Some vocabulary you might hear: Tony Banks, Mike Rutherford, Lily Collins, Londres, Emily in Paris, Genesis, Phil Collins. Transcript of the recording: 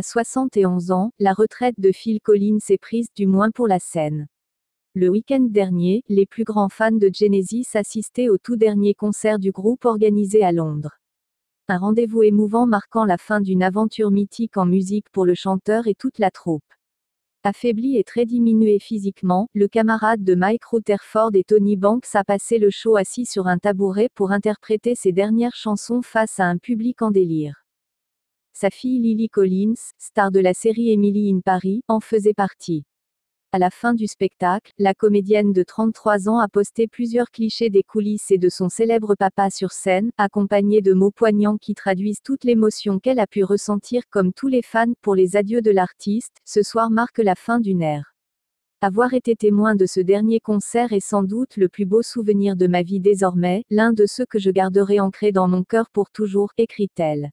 À 71 ans, la retraite de Phil Collins est prise, du moins pour la scène. Le week-end dernier, les plus grands fans de Genesis assistaient au tout dernier concert du groupe organisé à Londres. Un rendez-vous émouvant marquant la fin d'une aventure mythique en musique pour le chanteur et toute la troupe. Affaibli et très diminué physiquement, le camarade de Mike Rutherford et Tony Banks a passé le show assis sur un tabouret pour interpréter ses dernières chansons face à un public en délire. Sa fille Lily Collins, star de la série Emily in Paris, en faisait partie. À la fin du spectacle, la comédienne de 33 ans a posté plusieurs clichés des coulisses et de son célèbre papa sur scène, accompagnés de mots poignants qui traduisent toute l'émotion qu'elle a pu ressentir comme tous les fans pour les adieux de l'artiste. Ce soir marque la fin d'une ère. Avoir été témoin de ce dernier concert est sans doute le plus beau souvenir de ma vie désormais, l'un de ceux que je garderai ancré dans mon cœur pour toujours, écrit-elle.